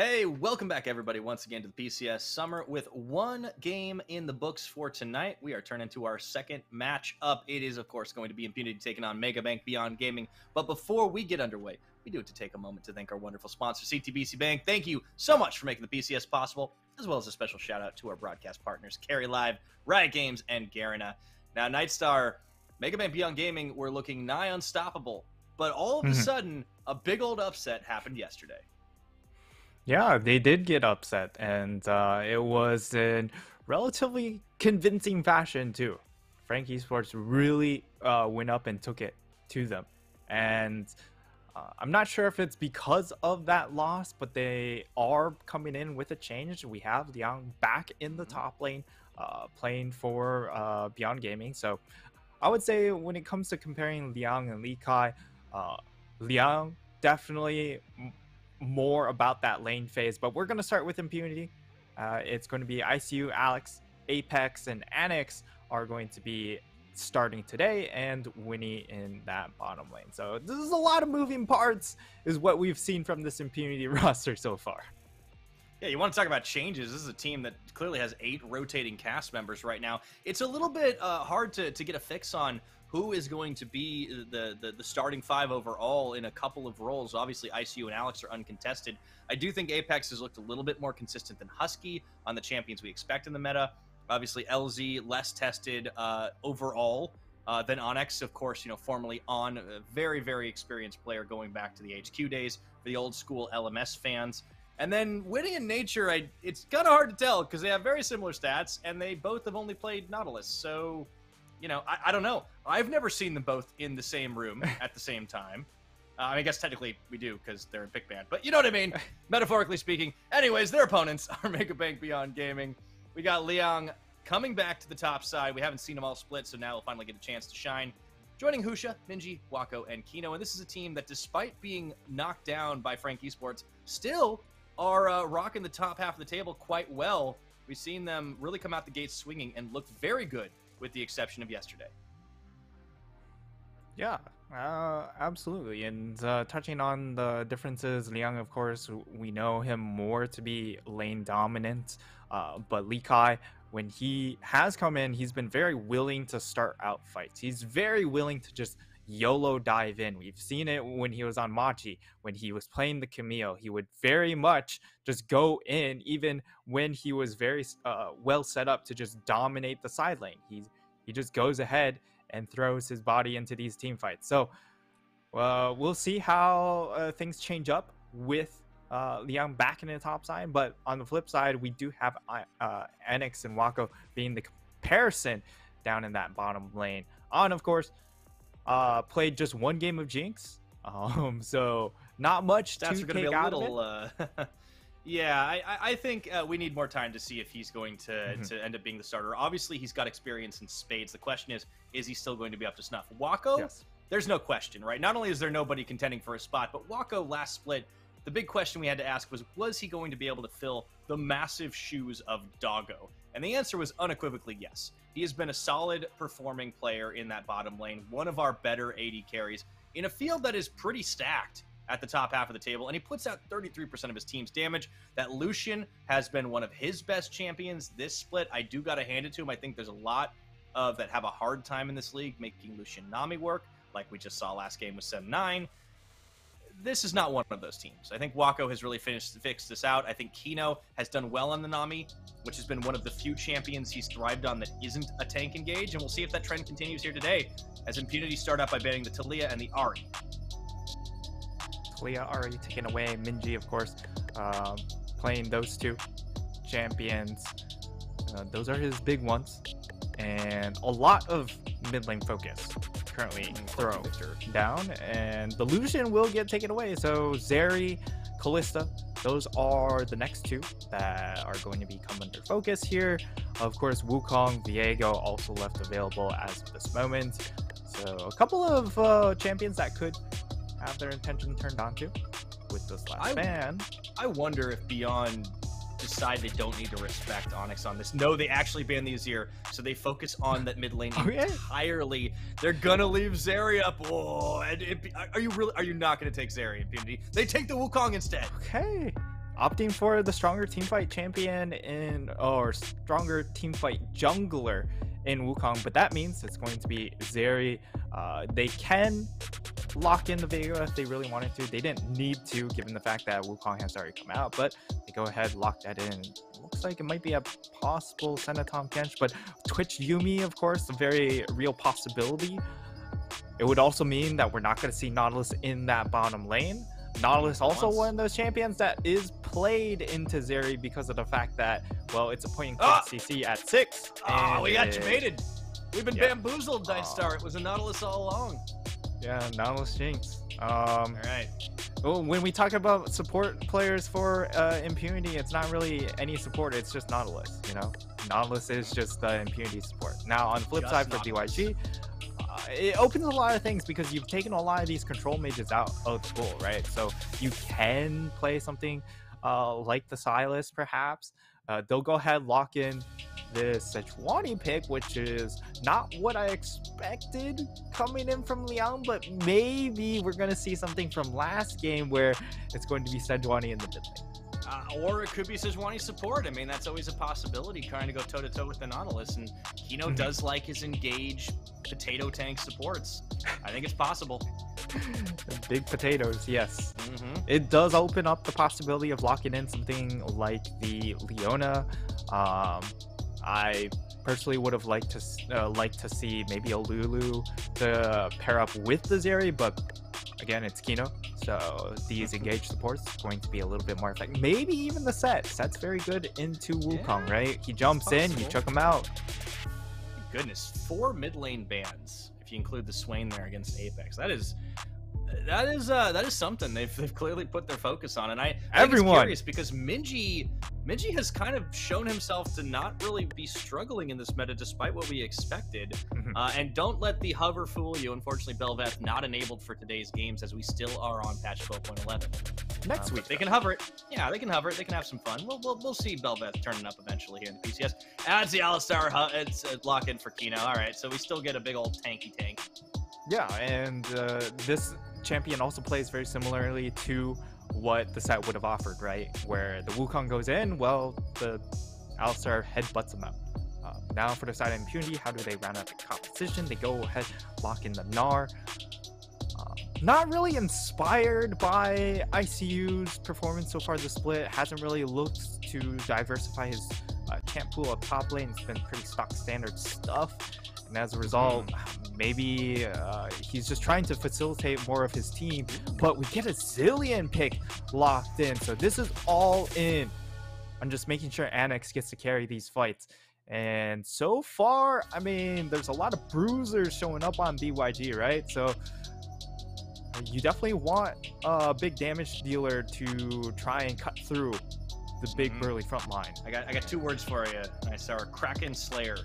Hey, welcome back everybody once again to the PCS Summer with one game in the books for tonight. We are turning to our second match up. It is, of course, going to be Impunity taking on Mega Bank Beyond Gaming. But before we get underway, we do have to take a moment to thank our wonderful sponsor, CTBC Bank. Thank you so much for making the PCS possible, as well as a special shout out to our broadcast partners, Carry Live, Riot Games, and Garena. Now, Nightstar, Mega Bank Beyond Gaming were looking nigh unstoppable, but all of a sudden, a big old upset happened yesterday. Yeah, they did get upset, and it was in relatively convincing fashion, too. Frank Esports really went up and took it to them. And I'm not sure if it's because of that loss, but they are coming in with a change. We have Liang back in the top lane, playing for Beyond Gaming. So I would say when it comes to comparing Liang and Li Kai, Liang definitely more about that lane phase, but we're going to start with Impunity. It's going to be ICU, Alex, Apex, and Annex are going to be starting today, and Winnie in that bottom lane. So this is a lot of moving parts is what we've seen from this Impunity roster so far. Yeah, you want to talk about changes. This is a team that clearly has 8 rotating cast members right now. It's a little bit hard to get a fix on who is going to be the starting 5 overall in a couple of roles. Obviously, ICU and Alex are uncontested. I do think Apex has looked a little bit more consistent than Husky on the champions we expect in the meta. Obviously, LZ less tested overall than Annex, of course, you know, formerly On, a very, very experienced player going back to the HQ days for the old school LMS fans. And then Winnie and Nature, it's kind of hard to tell because they have very similar stats, and they both have only played Nautilus, so you know, I don't know. I've never seen them both in the same room at the same time. I guess technically we do because they're in big band, but you know what I mean, metaphorically speaking. Anyways, their opponents are Mega Bank Beyond Gaming. We got Liang coming back to the top side. We haven't seen them all split, so now we'll finally get a chance to shine. Joining Husha, Midji, Wako, and Kino. And this is a team that, despite being knocked down by Frank Esports, still are rocking the top half of the table quite well. We've seen them really come out the gates swinging and looked very good, with the exception of yesterday. Yeah, absolutely. And touching on the differences, Liang, of course, we know him more to be lane dominant. But Li Kai, when he has come in, he's been very willing to start out fights. He's very willing to just YOLO dive in. We've seen it when he was on Machi, when he was playing the Camille. He would very much just go in, even when he was very well set up to just dominate the side lane. He just goes ahead and throws his body into these team fights. So we'll see how things change up with Liang back in the top side. But on the flip side, we do have Annex and Wako being the comparison down in that bottom lane. On, of course, played just one game of Jinx, so not much to take out of it. Yeah, I think we need more time to see if he's going to end up being the starter. Obviously, he's got experience in spades. The question is he still going to be up to snuff? Wako, yes. There's no question, right? Not only is there nobody contending for a spot, but Wako last split, the big question we had to ask was he going to be able to fill the massive shoes of Doggo? And the answer was unequivocally yes. He has been a solid performing player in that bottom lane, one of our better AD carries in a field that is pretty stacked at the top half of the table, and he puts out 33% of his team's damage. That Lucian has been one of his best champions this split. I do gotta hand it to him. I think there's a lot of that have a hard time in this league making Lucian Nami work, like we just saw last game with 7-9. This is not one of those teams. I think Wako has really fixed this out. I think Kino has done well on the Nami, which has been one of the few champions he's thrived on that isn't a tank engage, and we'll see if that trend continues here today as Impunity start out by banning the Taliyah and the Ari. Taliyah Ari taken away, Midji, of course, playing those two champions. Those are his big ones, and a lot of mid lane focus currently throw down, and the Lucian will get taken away. So Zeri, Kalista, those are the next two that are going to be coming under focus here. Of course, Wukong, Viego also left available as of this moment. So a couple of champions that could have their intention turned on to with this last ban. I wonder if Beyond decide they don't need to respect Onyx on this. No, they actually ban the Azir, so they focus on that mid lane entirely. They're gonna leave Zeri up. Oh, and are you not gonna take Zeri, Impunity? They take the Wukong instead. Okay, opting for the stronger teamfight champion in, or stronger teamfight jungler in Wukong, but that means it's going to be Zeri. They can lock in the Viego if they really wanted to. They didn't need to, given the fact that Wukong has already come out, but they go ahead, lock that in. Looks like it might be a possible Senatom Kench, but Twitch Yumi, of course, a very real possibility. It would also mean that we're not going to see Nautilus in that bottom lane. Nautilus also one of those champions that is played into Zeri because of the fact that, well, it's a point and click CC at 6. Oh, we got jebaited. We've been bamboozled, Dice Star. It was a Nautilus all along. Yeah, Nautilus Jinx. All right. Well, when we talk about support players for Impunity, it's not really any support. It's just Nautilus, you know? Nautilus is just the Impunity support. Now, on the flip side for DYG, it opens a lot of things because you've taken a lot of these control mages out of the pool, right? So you can play something like the Silas, perhaps. They'll go ahead, lock in this Sejuani pick, which is not what I expected coming in from Liang, but maybe we're going to see something from last game where it's going to be Sejuani in the mid lane. Or it could be Sejuani support. I mean, that's always a possibility, trying to go toe-to-toe with the Nautilus, and Kino does like his engage potato tank supports. I think it's possible. Big potatoes, yes. It does open up the possibility of locking in something like the Leona. I personally would have liked to see maybe a Lulu to pair up with the Zeri, but again, it's Kino, so these engaged supports is going to be a little bit more effective. Maybe even the Set. Set's very good into Wukong, right? He jumps in, you chuck him out. Goodness, 4 mid lane bans if you include the Swain there against Apex. That is something they've clearly put their focus on, and I think it's curious because Midji has kind of shown himself to not really be struggling in this meta despite what we expected. And don't let the hover fool you. Unfortunately, Bel'Veth not enabled for today's games as we still are on patch 12.11. Next week they can hover it. Yeah, they can hover it. They can have some fun. We'll see Bel'Veth turning up eventually here in the PCS. Adds the Alistar lock in for Kino. All right, so we still get a big old tanky tank. Yeah, and this champion also plays very similarly to what the Set would have offered, right? Where the Wukong goes in, well, the Alistar headbutts him out. Now for the side of Impunity, how do they round out the competition? They go ahead, lock in the Gnar. Not really inspired by ICU's performance so far this split. Hasn't really looked to diversify his champ pool up top lane. It's been pretty stock standard stuff. And as a result, maybe he's just trying to facilitate more of his team. But we get a Zilean pick locked in. So this is all in on just making sure Annex gets to carry these fights. And so far, I mean, there's a lot of bruisers showing up on DYG, right? So you definitely want a big damage dealer to try and cut through the big burly front line. I got 2 words for you. I saw a Kraken Slayer.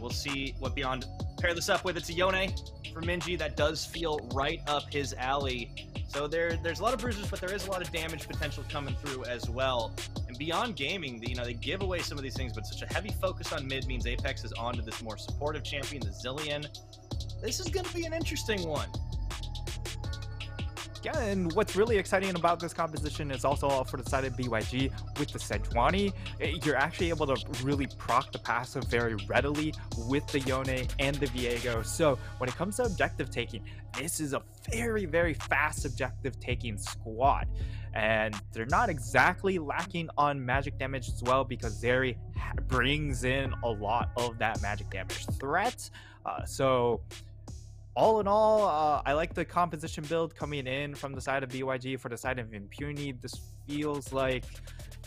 We'll see what Beyond pair this up with. It's a Yone from Midji that does feel right up his alley. So there's a lot of bruises, but there is a lot of damage potential coming through as well. And Beyond Gaming, they give away some of these things, but such a heavy focus on mid means Apex is on to this more supportive champion, the Zilean. This is going to be an interesting one. Yeah, and what's really exciting about this composition is also for the side of BYG with the Sejuani. You're actually able to really proc the passive very readily with the Yone and the Viego. So when it comes to objective taking, this is a very, very fast objective taking squad. And they're not exactly lacking on magic damage as well, because Zeri brings in a lot of that magic damage threat. So all in all, I like the composition build coming in from the side of BYG. For the side of Impunity, this feels like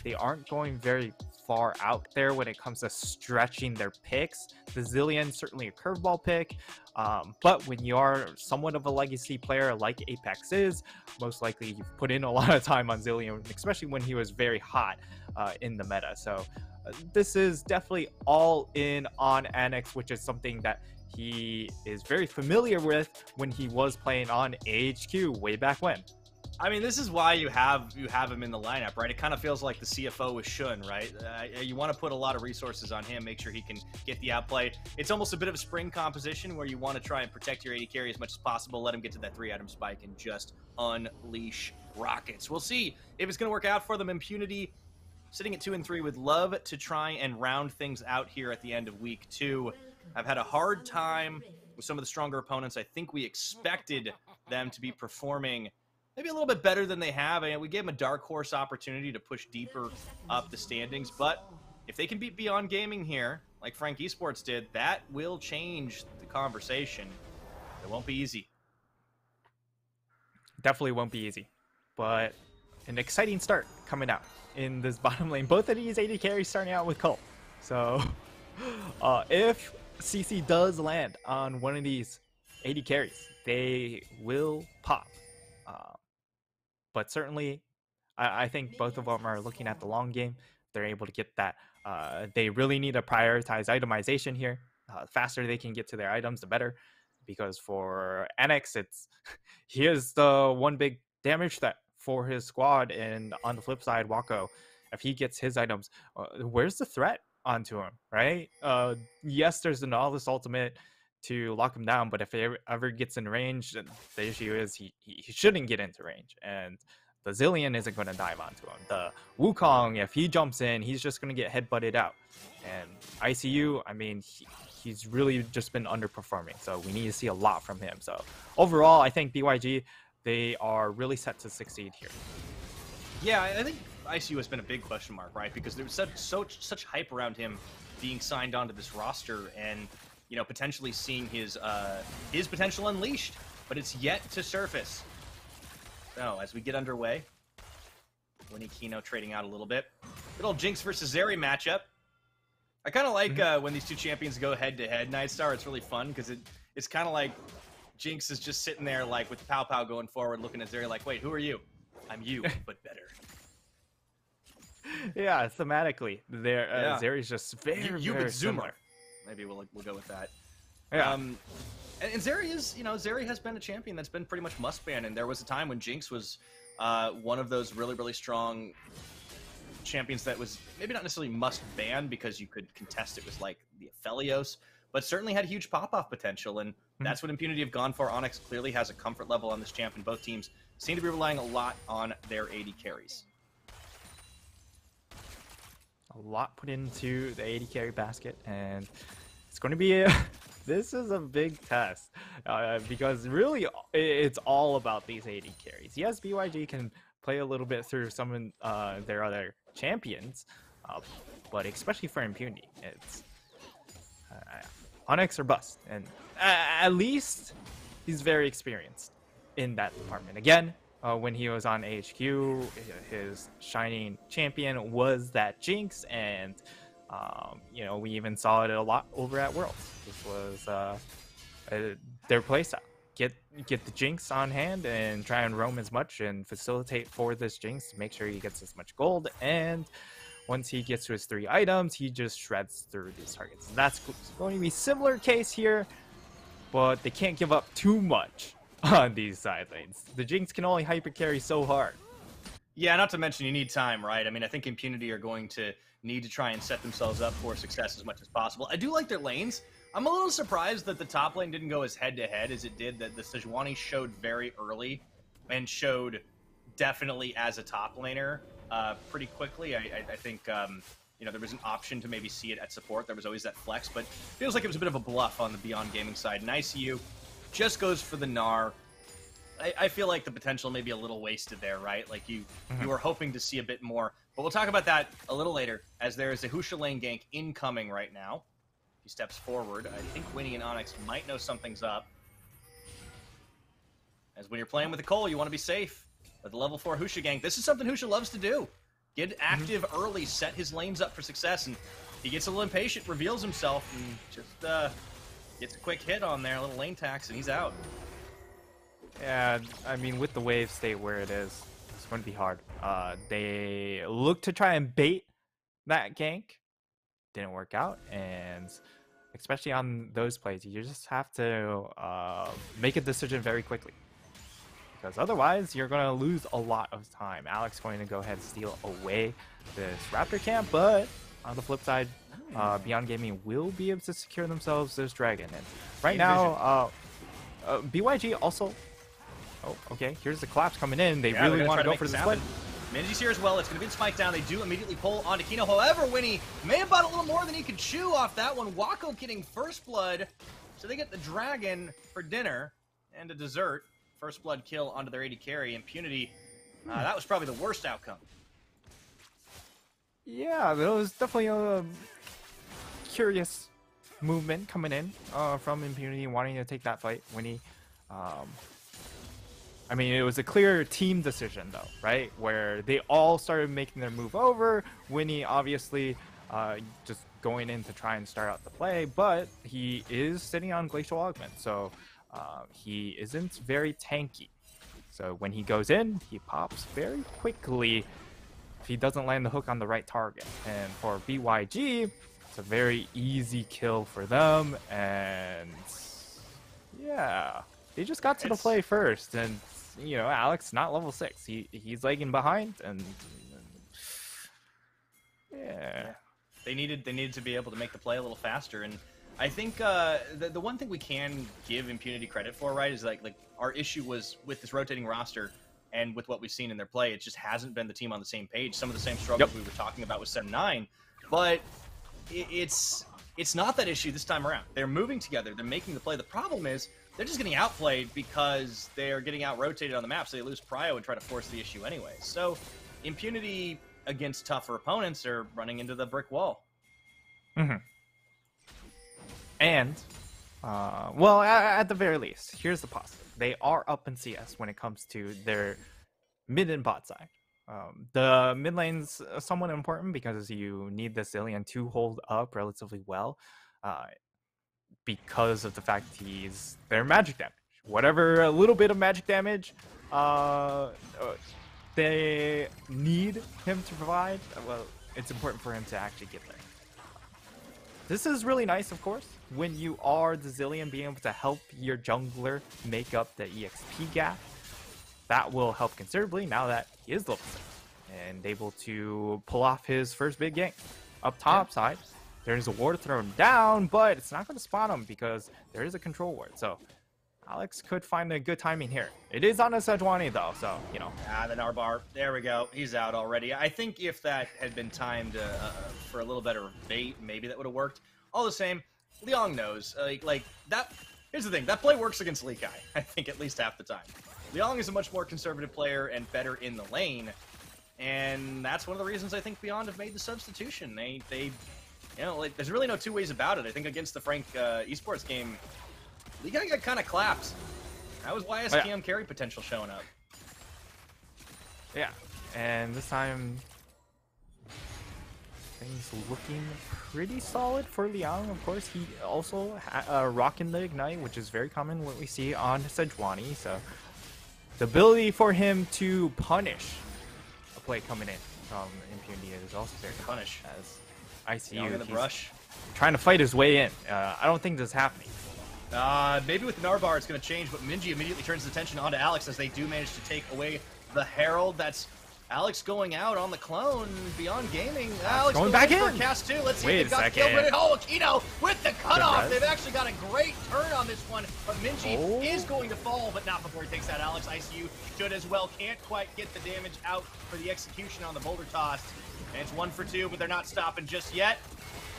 they aren't going very far out there when it comes to stretching their picks. The Zilean, certainly a curveball pick, but when you are somewhat of a legacy player like Apex is, most likely you've put in a lot of time on Zilean, especially when he was very hot in the meta. So this is definitely all in on Annex, which is something that he is very familiar with when he was playing on AHQ way back when. I mean, this is why you have him in the lineup, right? It kind of feels like the CFO is Shun, right? You want to put a lot of resources on him, make sure he can get the outplay. It's almost a bit of a spring composition where you want to try and protect your AD carry as much as possible, let him get to that 3-item spike and just unleash rockets. We'll see if it's going to work out for them. Impunity sitting at 2 and 3 would love to try and round things out here at the end of week 2. I've had a hard time with some of the stronger opponents. I think we expected them to be performing maybe a little bit better than they have. And we gave them a dark horse opportunity to push deeper up the standings. But if they can beat Beyond Gaming here, like Frank Esports did, that will change the conversation. It won't be easy. Definitely won't be easy. But an exciting start coming out in this bottom lane. Both of these AD carries starting out with Cole. So if CC does land on one of these AD carries, they will pop. But certainly, I think both of them are looking at the long game. They're able to get that. They really need to prioritize itemization here. The faster they can get to their items, the better. Because for Annex, it's here's the one big damage threat for his squad. And on the flip side, Wako, if he gets his items, where's the threat onto him, right? Yes, there's the Nautilus ultimate to lock him down, but if he ever gets in range, the issue is he shouldn't get into range, and the Zilean isn't going to dive onto him. The Wukong, if he jumps in, he's just going to get headbutted out. And ICU, I mean, he's really just been underperforming, so we need to see a lot from him. So overall, I think BYG, they are really set to succeed here. Yeah, I think ICU has been a big question mark, right? Because there was such hype around him being signed onto this roster, and you know, potentially seeing his potential unleashed, but it's yet to surface. So, as we get underway, Winnie Kino trading out a little bit. Good old Jinx versus Zeri matchup. I kind of like when these two champions go head-to-head, Nightstar. It's really fun, because it's kind of like Jinx is just sitting there, like, with the pow-pow going forward, looking at Zeri like, wait, who are you? I'm you, but better. Yeah, thematically. Yeah. Zeri's just very similar. Maybe we'll go with that. Yeah. And Zeri is, you know, Zeri has been a champion that's been pretty much must ban, and there was a time when Jinx was one of those really strong champions that was maybe not necessarily must ban because you could contest it with like the Aphelios, but certainly had huge pop off potential, and that's what Impunity have gone for. Onyx clearly has a comfort level on this champ, and both teams seem to be relying a lot on their AD carries. A lot put into the AD carry basket, and it's going to be this is a big test because really it's all about these AD carries. Yes, BYG can play a little bit through some of their other champions, but especially for Impunity, it's Onyx or bust, and at least he's very experienced in that department. Again, when he was on HQ, his shining champion was that Jinx, and you know, we even saw it a lot over at Worlds. This was their playstyle: get the Jinx on hand and try and roam as much and facilitate for this Jinx to make sure he gets as much gold. And once he gets to his 3 items, he just shreds through these targets. That's going to be a similar case here, but they can't give up too much on these side lanes. The Jinx can only hyper carry so hard. Yeah, not to mention you need time, right? I mean, I think Impunity are going to need to try and set themselves up for success as much as possible. I do like their lanes. I'm a little surprised that the top lane didn't go as head-to-head as it did, that the Sejuani showed very early and showed definitely as a top laner pretty quickly. I think you know, there was an option to maybe see it at support. There was always that flex, but feels like it was a bit of a bluff on the Beyond Gaming side. And ICU just goes for the Gnar. I feel like the potential may be a little wasted there, right? Like you were hoping to see a bit more, but we'll talk about that a little later, as there is a Husha lane gank incoming right now. He steps forward. I think Winnie and Onyx might know something's up, as when you're playing with a Cole, you want to be safe. But the level 4 Husha gank, this is something Husha loves to do. Get active early, set his lanes up for success, and he gets a little impatient, reveals himself, and just gets a quick hit on there, a little lane tax, and he's out. Yeah, I mean, with the wave state where it is, it's going to be hard. They look to try and bait that gank. Didn't work out, and especially on those plays, you just have to make a decision very quickly, because otherwise, you're going to lose a lot of time. Alex going to go ahead and steal away this Raptor camp, but on the flip side, Beyond Gaming will be able to secure themselves this dragon. And right now, BYG also Oh, okay. Here's the collapse coming in. They really want to go for this split. Midji's here as well. It's going to be spiked down. They do immediately pull onto Kino. However, Winnie may have bought a little more than he could chew off that one. Wako getting first blood. So they get the dragon for dinner and a dessert. First blood kill onto their AD carry. Impunity. That was probably the worst outcome. Yeah, there was definitely a curious movement coming in from Impunity, wanting to take that fight. Winnie, I mean, it was a clear team decision, though, right? Where they all started making their move over. Winnie, obviously, just going in to try and start out the play, but he is sitting on Glacial Augment, so he isn't very tanky. So when he goes in, he pops very quickly if he doesn't land the hook on the right target. And for BYG, it's a very easy kill for them, and yeah, they just got to the play first, and you know, Alex not level 6. He's lagging behind, and yeah, they needed to be able to make the play a little faster. And I think the one thing we can give Impunity credit for, right, is like our issue was with this rotating roster and with what we've seen in their play. It just hasn't been the team on the same page. Some of the same struggles we were talking about with 7-9, but it's not that issue this time around. They're moving together. They're making the play. The problem is, they're just getting outplayed because they're getting out-rotated on the map, so they lose prio and try to force the issue anyway. So, Impunity against tougher opponents are running into the brick wall. Mm-hmm. And, well, at the very least, here's the positive. They are up in CS when it comes to their mid and bot side. The mid lane's somewhat important because you need the Zilean to hold up relatively well, because of the fact he's their magic damage. Whatever a little bit of magic damage they need him to provide, well, it's important for him to actually get there. This is really nice, of course, when you are the Zilean, being able to help your jungler make up the EXP gap. That will help considerably now that he is level 6 and able to pull off his first big gank. Up top side, there's a ward thrown down, but it's not going to spot him because there is a control ward. So Alex could find a good timing here. It is on a Sejuani, though, so, you know. Ah, the Narbar. There we go. He's out already. I think if that had been timed for a little better bait, maybe that would have worked. All the same, Liang knows. Like that. Here's the thing. That play works against Li Kai, I think, at least half the time. Liang is a much more conservative player and better in the lane, and that's one of the reasons I think Beyond have made the substitution. They you know, like, there's really no two ways about it. I think against the Frank Esports game, Li Kai got kind of clapped. That was YSTM carry potential showing up. Yeah, and this time, things looking pretty solid for Liang. Of course, he also rocking the Ignite, which is very common what we see on Sejuani, so the ability for him to punish a play coming in from Impunity is also there to punish, as ICU in the brush, trying to fight his way in. I don't think this is happening. Maybe with Narbar it's going to change, but Midji immediately turns his attention onto Alex as they do manage to take away the Herald. That's Alex going out on the clone. Beyond Gaming. Alex going back in for cast 2. Let's see if they've got killed. Oh, Kino with the cutoff. They've actually got a great turn on this one, but Midji is going to fall, but not before he takes that Alex. ICU should as well. Can't quite get the damage out for the execution on the boulder toss. And it's 1 for 2, but they're not stopping just yet.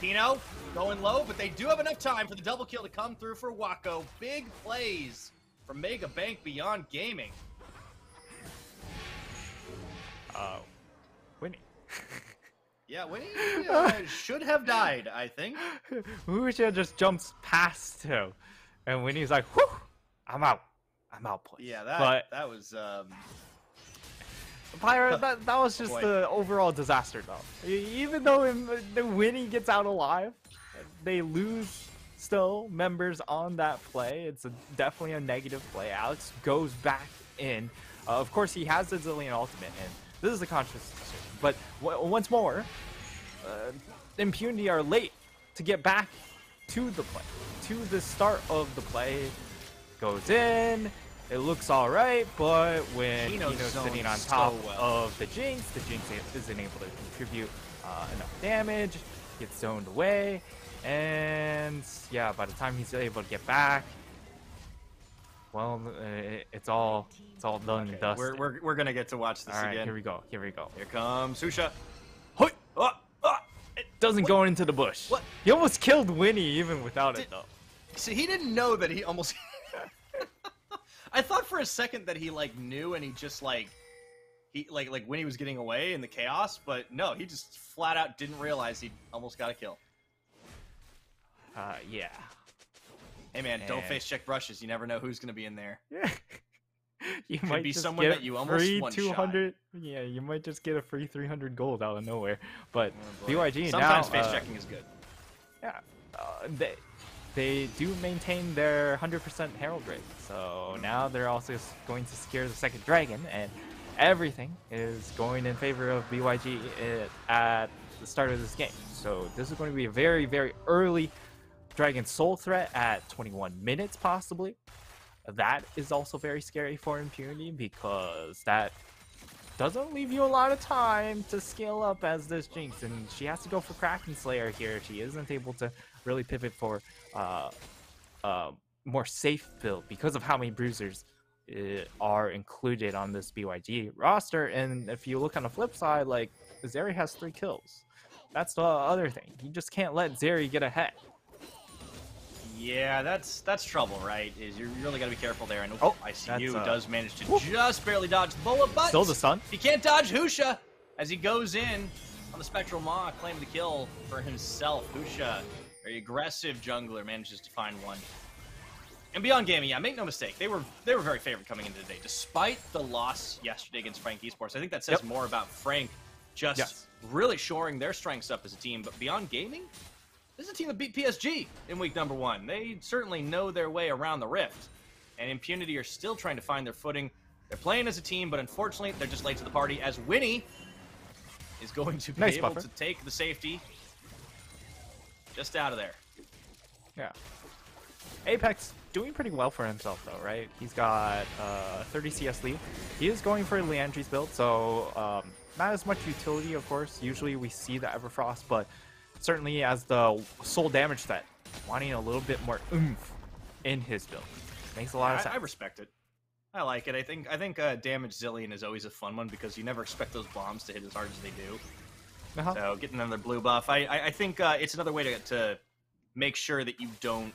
Kino going low, but they do have enough time for the double kill to come through for Wako. Big plays from Mega Bank Beyond Gaming. Winnie. Yeah, Winnie should have died, I think. Husha just jumps past him, and Winnie's like, whew, I'm out, please. Yeah, that was, Pyro, that was just the overall disaster, though. Even though Winnie gets out alive, they lose still members on that play. It's definitely a negative play. Alex goes back in. Of course, he has the Zilean ultimate, and this is a conscious decision. But once more, Impunity are late to get back to the play. To the start of the play, goes in. It looks all right, but when Kino's sitting on top of the Jinx isn't able to contribute enough damage. Gets zoned away, and yeah, by the time he's able to get back, Well, it's all done and dusted. We're gonna get to watch this again. Here we go. Here we go. Here comes Husha. Hoi! It doesn't go into the bush. What? He almost killed Winnie even without it though. See, he didn't know that he almost. I thought for a second that he like knew and he just like he Winnie was getting away in the chaos, but no, he just flat out didn't realize he almost got a kill. Yeah. Hey man, don't face check brushes. You never know who's gonna be in there. Yeah. You could might be just someone get that you almost free 200. Yeah, you might just get a free 300 gold out of nowhere. But oh, BYG sometimes now, face checking is good. Yeah, they do maintain their 100% herald rate. So now they're also going to secure the second dragon, and everything is going in favor of BYG at the start of this game. So this is going to be a very, very early Dragon Soul threat at 21 minutes possibly. That is also very scary for Impunity because that doesn't leave you a lot of time to scale up as this Jinx, and she has to go for Kraken Slayer here. She isn't able to really pivot for more safe build because of how many bruisers are included on this BYG roster. And if you look on the flip side, like Zeri has 3 kills. That's the other thing. You just can't let Zeri get ahead. Yeah, that's trouble, right? Is you really got to be careful there. And oh, ICU does manage to just barely dodge the bullet, but still the stun. He can't dodge Husha as he goes in on the Spectral Maw, claiming the kill for himself. Husha, very aggressive jungler, manages to find one. And Beyond Gaming, yeah, make no mistake, they were very favored coming into today, despite the loss yesterday against Frank Esports. I think that says more about Frank just really shoring their strengths up as a team. But Beyond Gaming, this is a team that beat PSG in week #1. They certainly know their way around the Rift, and Impunity are still trying to find their footing. They're playing as a team, but unfortunately, they're just late to the party, as Winnie is going to be able to take the safety just out of there. Yeah. Apex doing pretty well for himself, though, right? He's got 30 CS lead. He is going for Leandri's build, so not as much utility, of course. Usually we see the Everfrost, but certainly as the soul damage threat, wanting a little bit more oomph in his build. Makes a lot of sense. I respect it. I like it. I think damage Zilean is always a fun one because you never expect those bombs to hit as hard as they do. So getting another blue buff, I think it's another way to make sure that you don't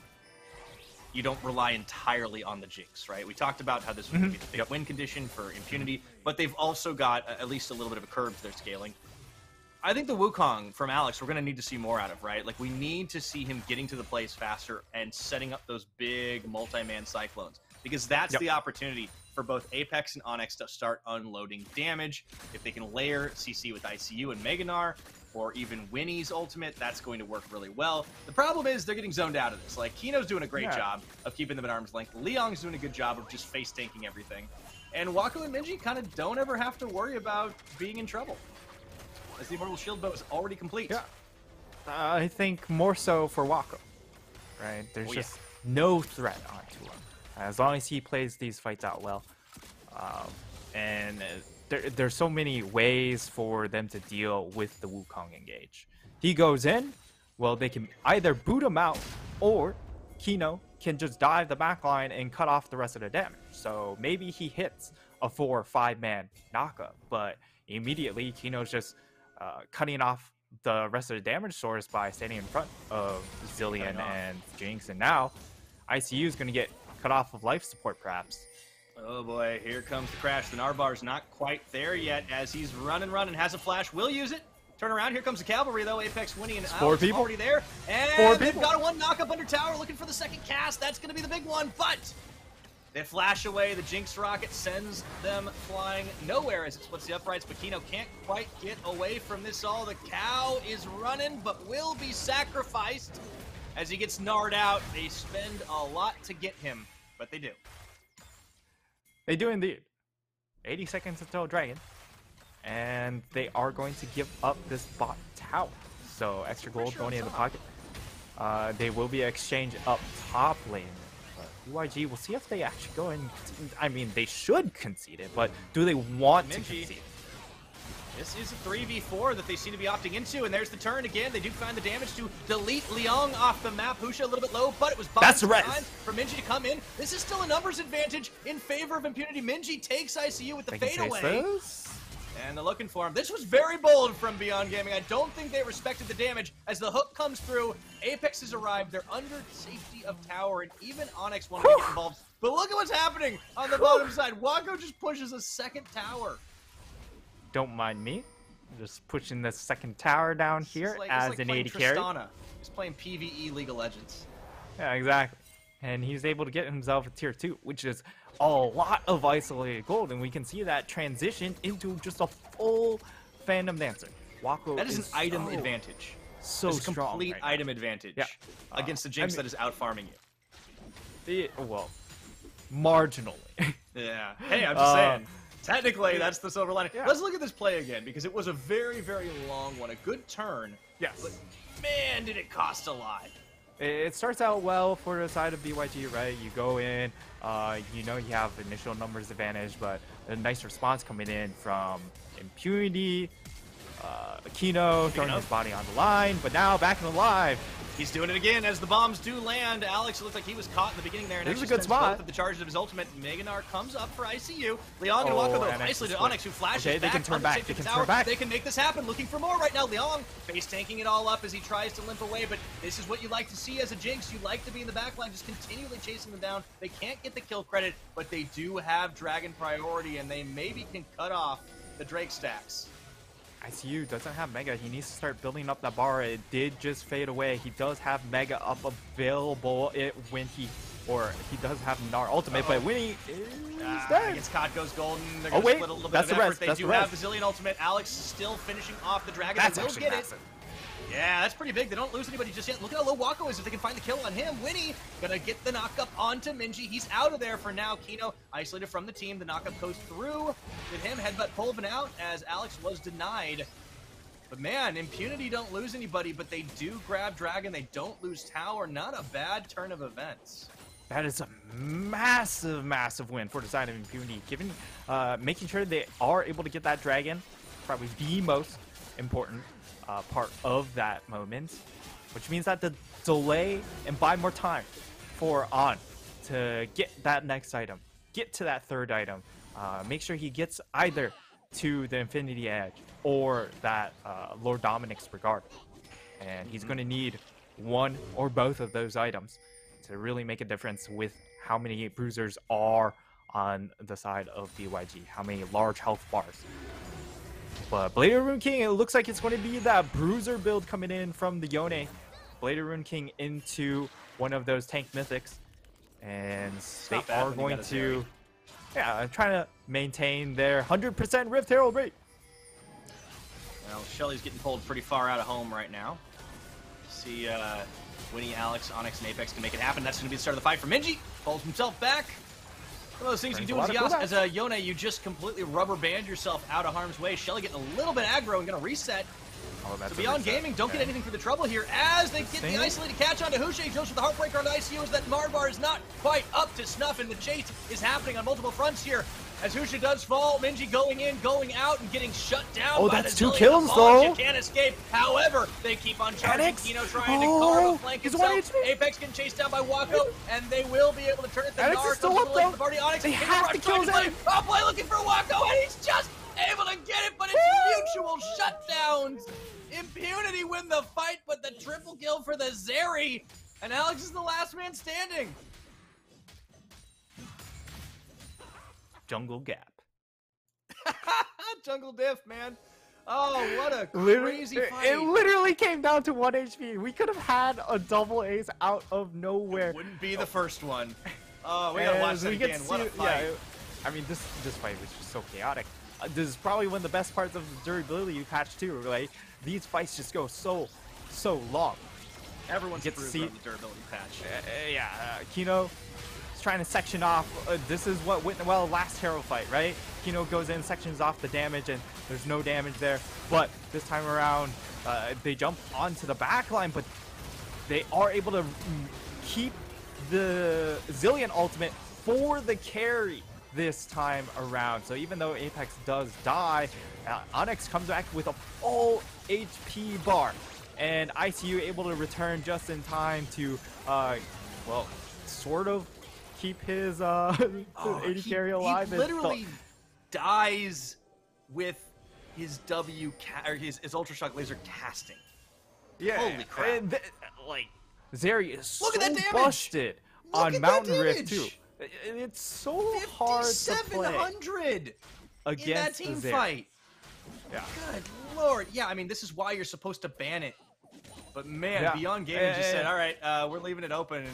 rely entirely on the Jinx, right? We talked about how this would be the big win condition for Impunity, but they've also got at least a little bit of a curve to their scaling. I think the Wukong from Alex, we're going to need to see more out of, right? Like, we need to see him getting to the place faster and setting up those big multi-man cyclones, because that's the opportunity for both Apex and Annex to start unloading damage. If they can layer CC with ICU and Mega Gnar, or even Winnie's ultimate, that's going to work really well. The problem is they're getting zoned out of this. Like, Kino's doing a great job of keeping them at arm's length. Liang's doing a good job of just face tanking everything. And Wako and Midji kind of don't ever have to worry about being in trouble, as the Immortal Shield bow is already complete. Yeah. I think more so for Wako, right? There's just no threat onto him, as long as he plays these fights out well. And there's so many ways for them to deal with the Wukong engage. He goes in, well, they can either boot him out, or Kino can just dive the backline and cut off the rest of the damage. So maybe he hits a 4- or 5-man knockup, but immediately Kino's just cutting off the rest of the damage source by standing in front of Zilean and Jinx, and now ICU is going to get cut off of life support, perhaps. Oh boy, here comes the crash. The Narbar's not quite there yet, as he's running, has a flash, will use it. Turn around, here comes the cavalry though. Apex, Winnie, and Alex already there, and they've got one knock up under tower, looking for the second cast. That's going to be the big one, but they flash away. The Jinx rocket sends them flying nowhere as it splits the uprights, but Kino can't quite get away from this all. The cow is running, but will be sacrificed as he gets gnarred out. They spend a lot to get him, but they do. They do indeed. 80 seconds until Dragon, and they are going to give up this bot tower. So extra gold going in the pocket. They will be exchanged up top lane. UIG, we'll see if they actually go in. I mean, they should concede it, but do they want to concede it? This is a 3v4 that they seem to be opting into, and there's the turn again. They do find the damage to delete Liang off the map. Husha a little bit low, but it was bombed time for Midji to come in. This is still a numbers advantage in favor of Impunity. Midji takes ICU with the fadeaway. And they're looking for him. This was very bold from Beyond Gaming. I don't think they respected the damage. As the hook comes through, Apex has arrived. They're under safety of tower, and even Onyx wanted to get involved. But look at what's happening on the bottom side. Wako just pushes a second tower. Don't mind me. I'm just pushing the second tower down here as an AD carry. He's playing PvE League of Legends. Yeah, exactly. And he's able to get himself a tier 2, which is a lot of isolated gold, and we can see that transition into just a full fandom dancer. Wako, that is an item advantage. So strong. Complete item advantage against the Jinx that is out farming you. Well, marginally. Yeah. Hey, I'm just saying. Technically, that's the silver lining. Yeah. Let's look at this play again, because it was a very, very long one. A good turn. Yes. But man, did it cost a lot. It starts out well for the side of BYG, right? You go in, you know you have initial numbers advantage, but a nice response coming in from Impunity, Kino throwing his body on the line, but now back and alive. He's doing it again as the bombs do land. Alex looked like he was caught in the beginning there. And this is a good spot. The charges of his ultimate. Gnar comes up for ICU. Liang and Wako, though, isolated Onyx, who flashes back. They can turn back. They can turn back. They can make this happen. Looking for more right now. Liang face tanking it all up as he tries to limp away. But this is what you like to see as a Jinx. You like to be in the back line, just continually chasing them down. They can't get the kill credit, but they do have dragon priority, and they maybe can cut off the Drake stacks. ICU doesn't have Mega. He needs to start building up that bar. It did just fade away. He does have Mega up available when he does have Gnar ultimate, but Winnie is dead. Gets caught, goes golden. They're going to split a little bit of effort. They do have the Zilean ultimate. Alex still finishing off the dragon. They will get it. Yeah, that's pretty big. They don't lose anybody just yet. Look at how low Wako is if they can find the kill on him. Winnie gonna get the knockup onto Midji. He's out of there for now. Kino isolated from the team. The knockup goes through with him. Headbutt Pulvin out as Alex was denied. But man, Impunity don't lose anybody, but they do grab dragon. They don't lose tower. Not a bad turn of events. That is a massive, massive win for the side of Impunity. Given making sure they are able to get that dragon, probably the most important part of that moment, which means that the delay and buy more time for On to get that next item, get to that third item, make sure he gets either to the Infinity Edge or that Lord Dominic's Regard, and he's going to need one or both of those items to really make a difference with how many bruisers are on the side of BYG, how many large health bars. But Blader Rune King, it looks like it's going to be that bruiser build coming in from the Yone. Blader Rune King into one of those tank mythics. And they are going to, trying to maintain their 100% Rift Herald rate. Well, Shelly's getting pulled pretty far out of home right now. See Winnie, Alex, Onyx, and Apex can make it happen. That's going to be the start of the fight for Midji. Pulls himself back. One of those things you do as a Yone, you just completely rubber band yourself out of harm's way. Shelly getting a little bit aggro and going to reset. So Beyond Gaming, don't get anything for the trouble here as they get the isolated catch onto Husha. He goes with the Heartbreaker on ICU as that Marbar is not quite up to snuff, and the chase is happening on multiple fronts here. As Husha does fall, Midji going in, going out, and getting shut down. Oh, that's two kills, though. You can't escape. However, they keep on charging. Annex? Kino trying to carve a flank himself. Apex getting chased down by Wako, and they will be able to turn it. The Gnar comes to the lane of the party. Onyx, they have to kill him. Oh, boy, looking for Wako, and he's just able to get it, but it's mutual shutdowns. Impunity win the fight, but the triple kill for the Zeri, and Alex is the last man standing. Jungle gap. Jungle diff, man. Oh, what a crazy fight. It literally came down to 1 HP. We could have had a double ace out of nowhere. It wouldn't be the first one. Oh, we gotta watch that again. What a fight. Yeah, I mean, this fight was just so chaotic. This is probably one of the best parts of the durability patch, too. Like, these fights just go so long. Everyone's improved on the durability patch. Kino trying to section off. This is what went well last hero fight, right? Kino goes in, sections off the damage, and there's no damage there. But this time around, they jump onto the back line, but they are able to keep the Zilean ultimate for the carry. this time around. So even though Apex does die, Onyx comes back with a full HP bar, and ICU able to return just in time to, well, sort of keep his AD carry alive. He literally dies with his his Ultra Shock Laser casting. Yeah, holy crap! And like Zeri is look so at that busted look on Mountain Rift too. It's so hard to play against in that team Zeri. Fight. Yeah. Good lord. Yeah, I mean, this is why you're supposed to ban it. But man, yeah. Beyond Gaming just said, all right, we're leaving it open,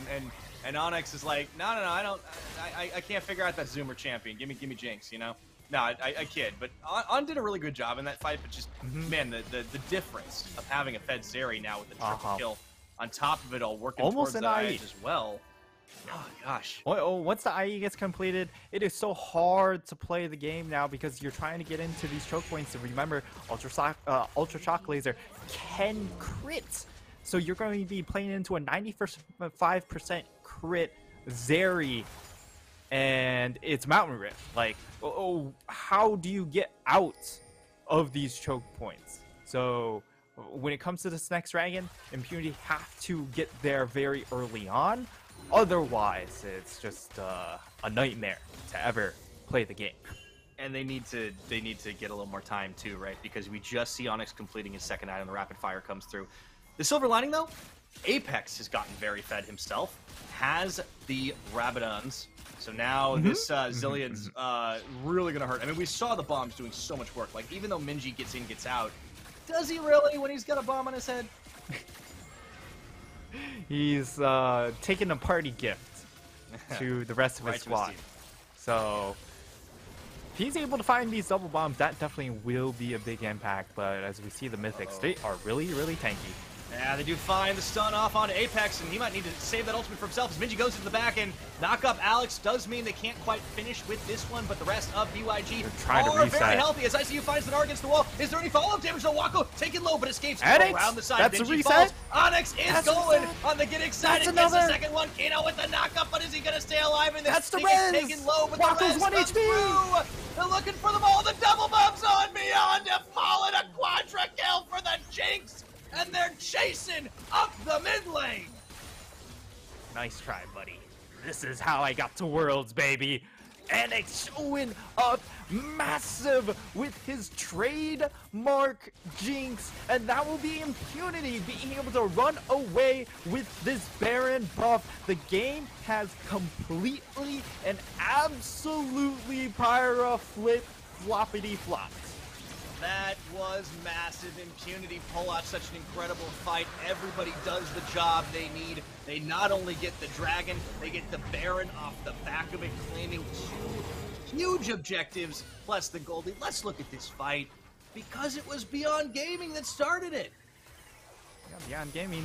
and Onyx is like, no, no, no, I can't figure out that Zoomer champion. Give me Jinx, you know? No, I kid. But On did a really good job in that fight, but just, man, the difference of having a Fed Zeri now with the triple kill on top of it all, working almost towards the IE as well. Oh gosh. Once the IE gets completed, it is so hard to play the game now because you're trying to get into these choke points. And remember, Ultra Shock Laser can crit. So you're going to be playing into a 95% crit Zeri, and it's Mountain Rift. Like, how do you get out of these choke points? So when it comes to this next dragon, Impunity have to get there very early on. Otherwise, it's just a nightmare to ever play the game. And they need to get a little more time too, right? Because we just see Onyx completing his second item. The rapid fire comes through. The silver lining though, Apex has gotten very fed himself. Has the Rabadons. So now this Zilean's really gonna hurt. I mean, we saw the bombs doing so much work. Like, even though Midji gets in, gets out, does he really when he's got a bomb on his head? He's taking a party gift to the rest of his squad. So if he's able to find these double bombs, that definitely will be a big impact. But as we see the Mythics, they are really, really tanky. Yeah, they do find the stun off on Apex, and he might need to save that ultimate for himself as Midji goes to the back and knock up Alex. Does mean they can't quite finish with this one, but the rest of BYG are very healthy as ICU finds the Gnar against the wall. Is there any follow-up damage to Wako? Taking low, but escapes around the side. That's a reset. Falls. Onyx is going on the get excited. Gets the second one. Kino with the knockup, but is he going to stay alive? And that's the res. Taken low, but Wako's the res comes through. They're looking for them all. The double bumps on Beyond have fallen. A quadra kill for the Jinx. And they're chasing up the mid lane. Nice try, buddy. This is how I got to Worlds, baby. Annex showing up massive with his trademark Jinx. And that will be Impunity being able to run away with this Baron buff. The game has completely and absolutely pyra flip floppity flopped. That was massive. Impunity pull out such an incredible fight. Everybody does the job they need. They not only get the dragon, they get the Baron off the back of it, claiming two huge objectives, plus the Goldie. Let's look at this fight, because it was Beyond Gaming that started it. Yeah, Beyond Gaming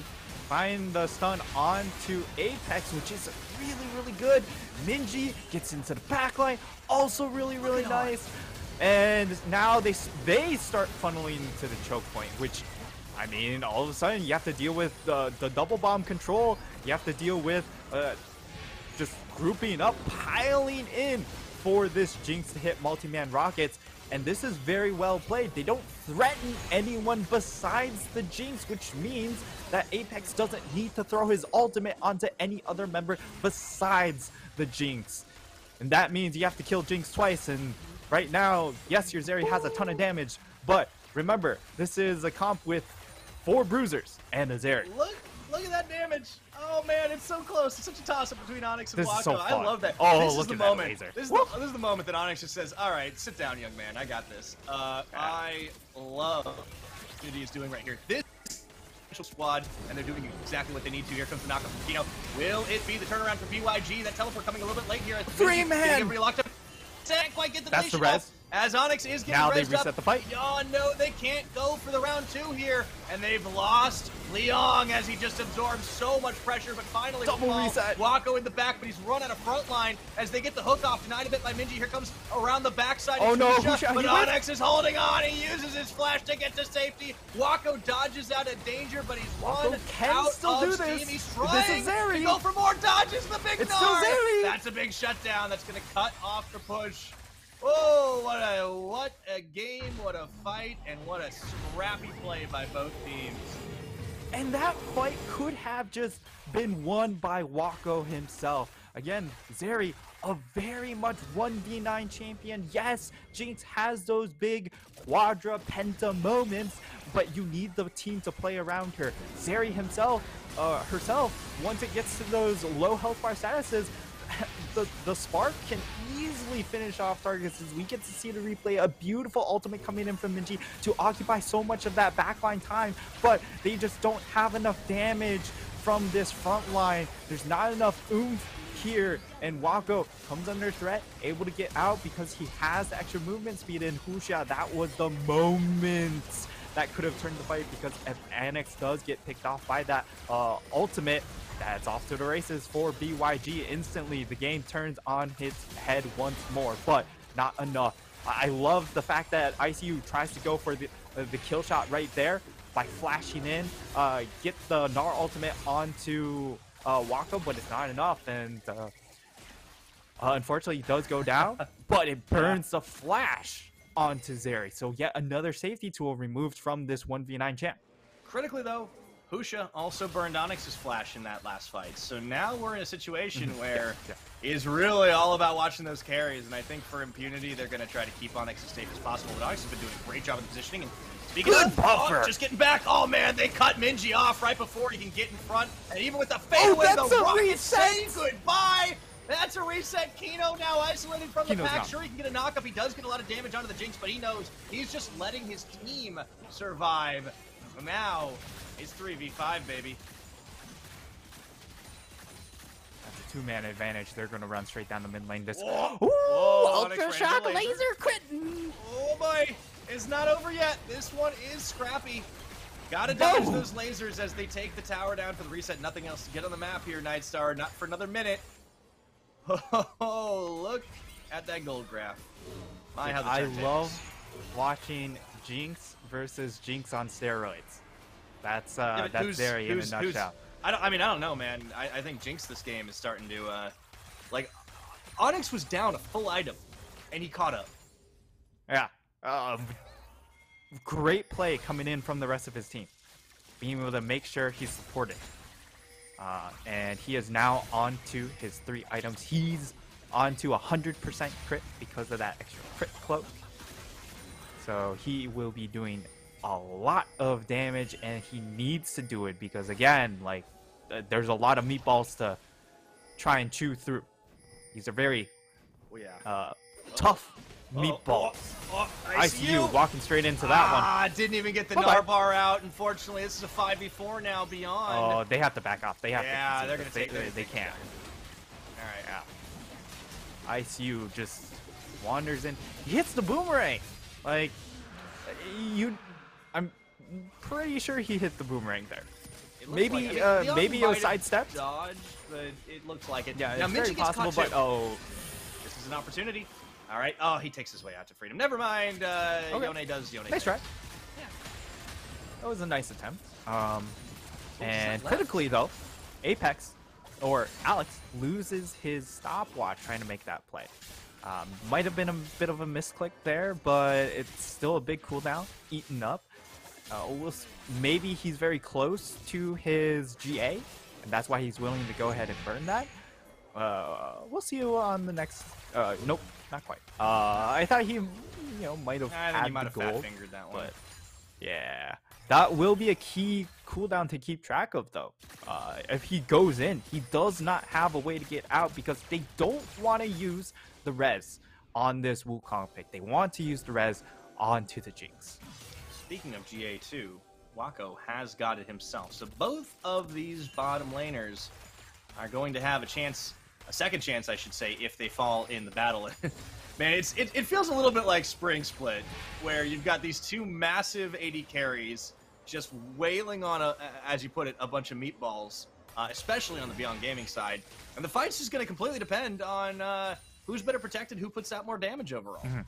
find the stun onto Apex, which is really, really good. Midji gets into the backline, also really, really nice. And now they start funneling to the choke point, which, I mean, all of a sudden you have to deal with the double bomb control. You have to deal with just grouping up, piling in for this Jinx to hit multi-man rockets. And this is very well played. They don't threaten anyone besides the Jinx, which means that Apex doesn't need to throw his ultimate onto any other member besides the Jinx. And that means you have to kill Jinx twice. And right now, yes, your Zeri has a ton of damage, but remember, this is a comp with 4 bruisers and a Zeri. Look at that damage. Oh man, it's so close. It's such a toss-up between Onyx and Wako. So I love that. Oh, this look is the at moment. That laser. This is the moment that Onyx just says, all right, sit down, young man. I got this. I love what Impunity is doing right here. This squad, and they're doing exactly what they need to. Here comes the knockup from Kino. Will it be the turnaround for BYG? That teleport coming a little bit late here. Three man. Getting locked up. Quite get the that's the res. As Onyx is getting now, they reset up. The fight. Oh no, they can't go for the round two here, and they've lost Liang as he just absorbs so much pressure. But finally, double reset. Wako in the back, but he's run out of front line as they get the hook off denied a bit by Midji. Here comes around the backside. Oh no, Husha, but Onyx is holding on. He uses his flash to get to safety. Wako dodges out of danger, but he's Wako one can out still of do steam. This. He's trying to go for more dodges. The big Gnar. That's a big shutdown. That's going to cut off the push. Oh, what a game, what a fight, and what a scrappy play by both teams. And that fight could have just been won by Wako himself. Again, Zeri, a very much 1v9 champion. Yes, Jinx has those big quadra penta moments, but you need the team to play around her. Zeri herself, once it gets to those low health bar statuses, the spark can easily finish off targets as we get to see the replay. A beautiful ultimate coming in from Midji to occupy so much of that backline time, but they just don't have enough damage from this front line. There's not enough oomph here, and Wako comes under threat, able to get out because he has the extra movement speed. And Husha, that was the moment that could have turned the fight, because if Annex does get picked off by that ultimate, that's off to the races for BYG instantly. The game turns on its head once more, but not enough. I love the fact that ICU tries to go for the kill shot right there by flashing in, get the Gnar ultimate onto Wako, but it's not enough, and unfortunately he does go down, but it burns the flash onto Zeri. So yet another safety tool removed from this 1v9 champ. Critically though, Husha also burned Onyx's flash in that last fight. So now we're in a situation where it's really all about watching those carries. And I think for Impunity, they're going to try to keep Onyx as safe as possible. But Onyx has been doing a great job of positioning. And speaking of buffer, just getting back. Oh, man, they cut Midji off right before he can get in front. And even with the fadeaway, the rocket saying goodbye. That's a reset. Kino now isolated from the pack. Sure, he can get a knock up. He does get a lot of damage onto the Jinx, but he knows he's just letting his team survive. Now it's 3v5, baby. That's a two-man advantage. They're going to run straight down the mid lane. This ultra shock laser quitting. Oh boy, it's not over yet. This one is scrappy. Gotta dodge those lasers as they take the tower down for the reset. Nothing else to get on the map here, Nightstar. Not for another minute. Oh, look at that gold graph. My, how the I love takes. Watching Jinx versus Jinx on steroids. That's Zeri in a nutshell. I don't know, man. I think Jinx this game is starting to like, Onyx was down a full item and he caught up. Yeah. Great play coming in from the rest of his team, being able to make sure he's supported. And he is now on to his 3 items. He's on to 100% crit because of that extra crit cloak. So he will be doing a lot of damage, and he needs to do it because, again, like, there's a lot of meatballs to try and chew through. These are very tough meatballs. ICU walking straight into that one. I didn't even get the Gnar bar out. Unfortunately, this is a 5v4 now beyond. Oh, they have to back off. They have to. They're going to take it. They can't. All right. Yeah. ICU just wanders in. He hits the boomerang. Like, I'm pretty sure he hit the boomerang there. Maybe it was sidestepped. Dodge, but it looks like it. Yeah, now, it's very possible, but this is an opportunity. All right. Oh, he takes his way out to freedom. Never mind. Okay. Yone does Yone. Nice try. Yeah. That was a nice attempt. And critically though, Apex or Alex loses his stopwatch trying to make that play. Might have been a bit of a misclick there, but it's still a big cooldown, eaten up. Maybe he's very close to his GA, and that's why he's willing to go ahead and burn that. We'll see you on the next... nope, not quite. I thought he, might have had the gold, fat-fingered that one. But yeah, that will be a key cooldown to keep track of, though. If he goes in, he does not have a way to get out because they don't want to use the res on this Wukong pick. They want to use the res onto the Jinx. Speaking of GA2, Wako has got it himself. So both of these bottom laners are going to have a chance a second chance, I should say, if they fall in the battle. Man, it feels a little bit like Spring Split, where you've got these two massive AD carries just wailing on, as you put it, a bunch of meatballs, especially on the Beyond Gaming side. And the fight's just going to completely depend on who's better protected, who puts out more damage overall. Mm-hmm.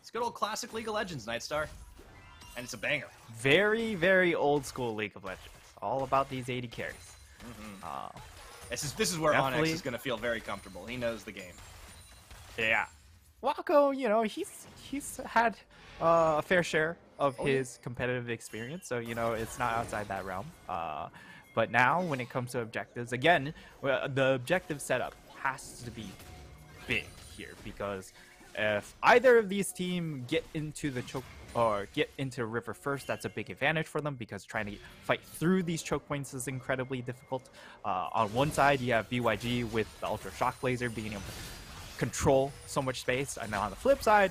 It's good old classic League of Legends, Nightstar. And it's a banger. Very, very old school League of Legends. All about these AD carries. Mm-hmm. This is where Onyx is going to feel very comfortable. He knows the game. Yeah. Wako, you know, he's had a fair share of his competitive experience, so, you know, it's not outside that realm. But now, when it comes to objectives, again, the objective setup has to be big here, because if either of these teams get into the choke or get into river first, that's a big advantage for them, because trying to fight through these choke points is incredibly difficult. On one side, you have BYG with the Ultra Shock Laser being able to control so much space, and then on the flip side,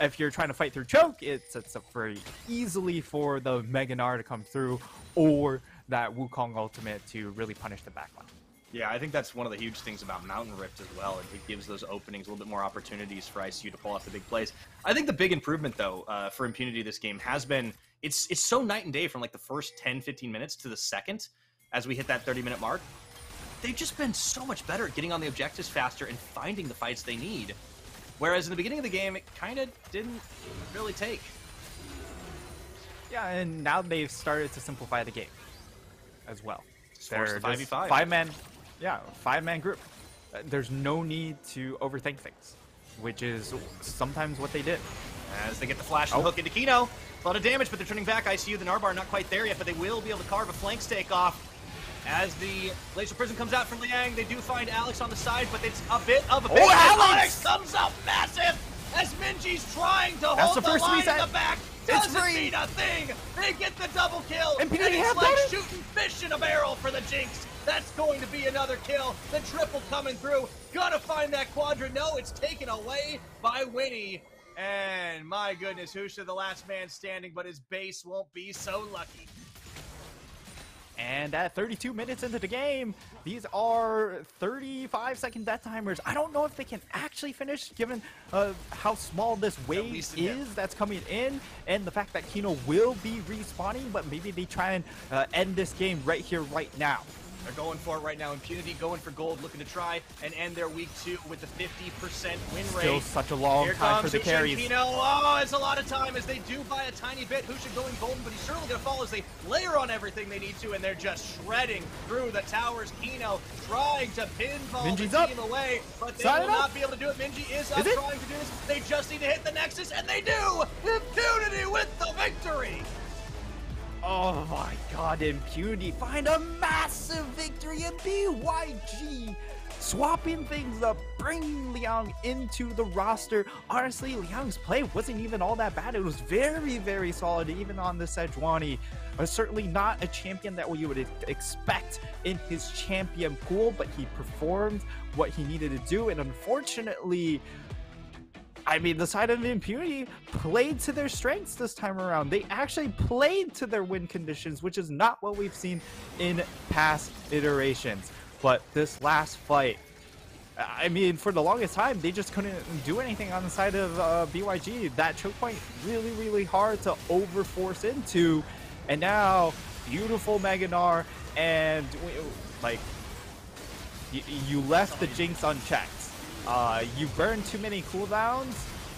if you're trying to fight through choke, it sets up very easily for the Mega Gnar to come through, or that Wukong ultimate to really punish the backline. Yeah, I think that's one of the huge things about Mountain Rift as well. It gives those openings a little bit more opportunities for ICU to pull off the big plays. I think the big improvement, though, for Impunity this game has been, it's so night and day from like the first 10, 15 minutes to the second, as we hit that 30-minute mark. They've just been so much better at getting on the objectives faster and finding the fights they need. Whereas in the beginning of the game, it kind of didn't really take. Yeah, and now they've started to simplify the game as well. They're 5v5. Five-man group. There's no need to overthink things, which is sometimes what they did. As they get the flash and hook into Kino. A lot of damage, but they're turning back. ICU, the Narbar, not quite there yet, but they will be able to carve a flank stake off. As the Glacial Prison comes out from Liang, they do find Alex on the side, but it's a bit of a big Alex comes up massive as Minji's trying to hold the line in the back. Doesn't mean a thing. They get the double kill, and it's like shooting fish in a barrel for the Jinx. That's going to be another kill. The triple coming through. Gonna find that quadra. No, it's taken away by Winnie. And my goodness, Husha, the last man standing, but his base won't be so lucky. And at 32 minutes into the game, these are 35-second death timers. I don't know if they can actually finish, given how small this wave is that's coming in, and the fact that Kino will be respawning, but maybe they try and end this game right here, right now. They're going for it right now. Impunity going for gold, looking to try and end their week two with a 50% win rate. Still such a long time for the carries. Here comes Husha and Kino. Oh, it's a lot of time as they do buy a tiny bit. Husha going golden, but he's certainly going to fall as they layer on everything they need to, and they're just shredding through the towers. Kino trying to pinball the team away, but they will not be able to do it. Midji is up trying to do this. They just need to hit the Nexus, and they do! Impunity with the victory! Oh my god, Impunity find a massive victory in BYG, swapping things up, bringing Liang into the roster. Honestly, Liang's play wasn't even all that bad. It was very, very solid, even on the Sejuani. Certainly not a champion that we would expect in his champion pool, but he performed what he needed to do, and unfortunately, I mean, the side of Impunity played to their strengths this time around. They actually played to their win conditions, which is not what we've seen in past iterations. But this last fight, I mean, for the longest time, they just couldn't do anything on the side of BYG. That choke point really, really hard to overforce into. And now, beautiful Mega Gnar, and, like, you left the Jinx unchecked. You burn too many cooldowns,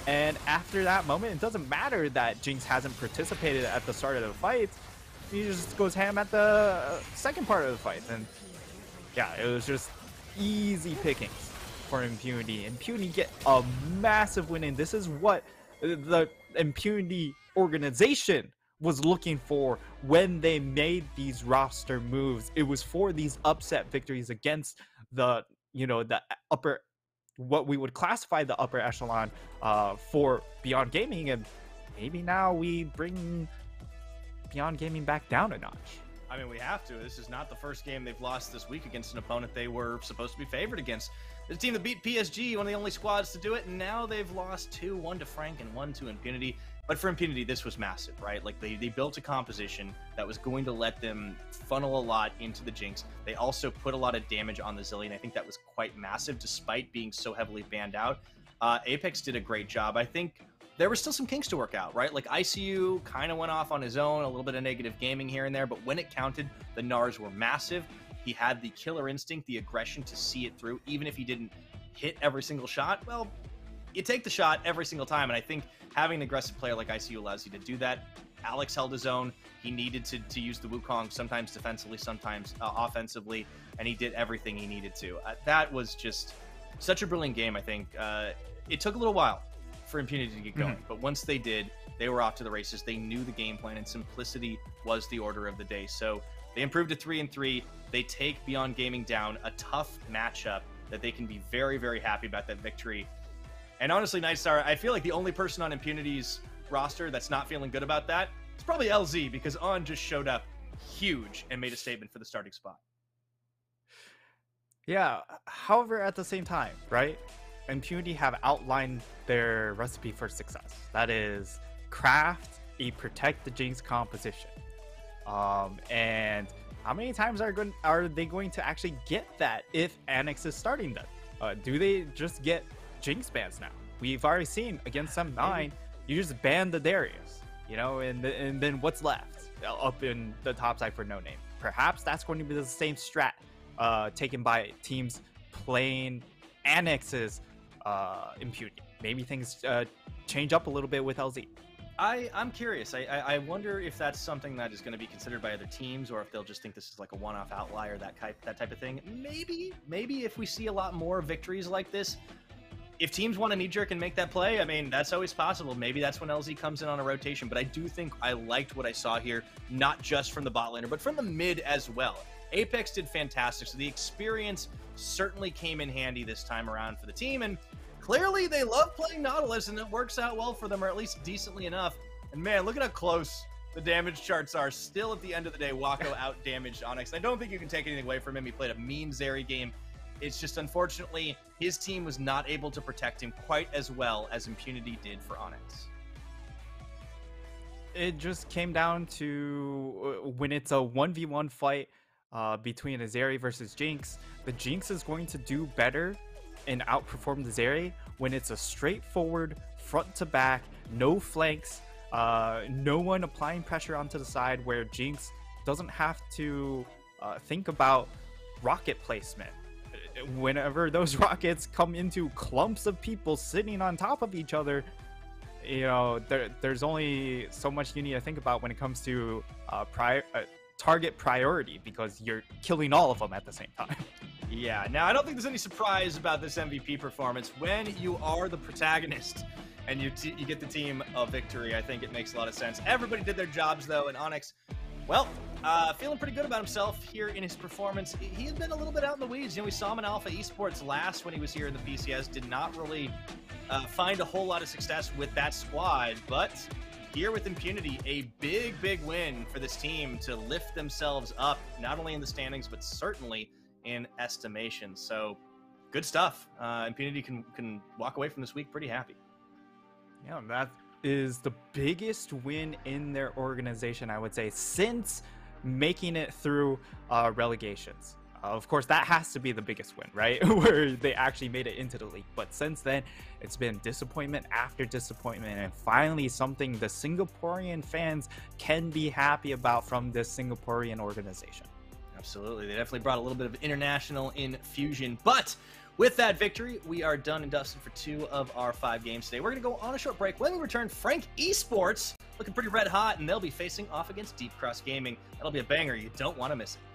and after that moment, it doesn't matter that Jinx hasn't participated at the start of the fight. He just goes ham at the second part of the fight, and yeah, it was just easy pickings for Impunity. Impunity get a massive win, and this is what the Impunity organization was looking for when they made these roster moves. It was for these upset victories against the, you know, the upper, what we would classify the upper echelon for Beyond Gaming, and maybe now we bring Beyond Gaming back down a notch. I mean, we have to. This is not the first game they've lost this week against an opponent they were supposed to be favored against. The team that beat PSG, one of the only squads to do it, and now they've lost 2-1 to Frank and 1-2 Impunity. But for Impunity, this was massive, right? Like, they built a composition that was going to let them funnel a lot into the Jinx. They also put a lot of damage on the Zilean. I think that was quite massive, despite being so heavily banned out. Apex did a great job. I think there were still some kinks to work out, right? Like, ICU kind of went off on his own, a little bit of negative gaming here and there, but when it counted, the Gnars were massive. He had the killer instinct, the aggression to see it through, even if he didn't hit every single shot. Well, you take the shot every single time, and I think having an aggressive player like ICU allows you to do that. Alex held his own. He needed to use the Wukong, sometimes defensively, sometimes offensively, and he did everything he needed to. That was just such a brilliant game, I think. It took a little while for Impunity to get going, but once they did, they were off to the races. They knew the game plan, and simplicity was the order of the day. So they improved to 3-3. They take Beyond Gaming down, a tough matchup that they can be very, very happy about that victory. And honestly, Nightstar, I feel like the only person on Impunity's roster that's not feeling good about that is probably LZ, because On just showed up huge and made a statement for the starting spot. Yeah, however, at the same time, right? Impunity have outlined their recipe for success. That is, craft a protect the Jinx composition. And how many times are they going to actually get that if Annex is starting them? Do they just get Jinx bans now? We've already seen against Sem9, you just ban the Darius, you know, and then what's left up in the top side for no name. Perhaps that's going to be the same strat taken by teams playing Annex's Impunity. Maybe things change up a little bit with LZ. I'm curious. I wonder if that's something that is going to be considered by other teams, or if they'll just think this is like a one-off outlier, that type of thing. Maybe if we see a lot more victories like this, if teams want to knee-jerk and make that play, I mean, that's always possible. Maybe that's when LZ comes in on a rotation. But I do think I liked what I saw here, not just from the bot laner, but from the mid as well. Apex did fantastic, so the experience certainly came in handy this time around for the team. And clearly, they love playing Nautilus, and it works out well for them, or at least decently enough. And man, look at how close the damage charts are. Still, at the end of the day, Wako out-damaged Onyx. I don't think you can take anything away from him. He played a mean Zeri game. It's just, unfortunately, his team was not able to protect him quite as well as Impunity did for Onyx. It just came down to when it's a 1v1 fight between a Zeri versus Jinx, the Jinx is going to do better and outperform the Zeri when it's a straightforward front to back, no flanks, no one applying pressure onto the side, where Jinx doesn't have to think about rocket placement. Whenever those rockets come into clumps of people sitting on top of each other, you know, there's only so much you need to think about when it comes to target priority, because you're killing all of them at the same time. Yeah, now I don't think there's any surprise about this MVP performance. When you are the protagonist and you get the team a victory, I think it makes a lot of sense. Everybody did their jobs, though, and Onyx, well, feeling pretty good about himself here in his performance. He had been a little bit out in the weeds. You know, we saw him in Alpha Esports last when he was here in the PCS. Did not really find a whole lot of success with that squad. But here with Impunity, a big, big win for this team to lift themselves up, not only in the standings, but certainly in estimation. So good stuff. Impunity can walk away from this week pretty happy. Yeah, that is the biggest win in their organization, I would say, since making it through relegations. Of course, that has to be the biggest win, right? Where they actually made it into the league. But since then, it's been disappointment after disappointment, and finally something the Singaporean fans can be happy about from this Singaporean organization. Absolutely. They definitely brought a little bit of international infusion. But with that victory, we are done and dusted for 2 of our 5 games today. We're going to go on a short break. When we return, Frank Esports looking pretty red hot, and they'll be facing off against Deep Cross Gaming. That'll be a banger. You don't want to miss it.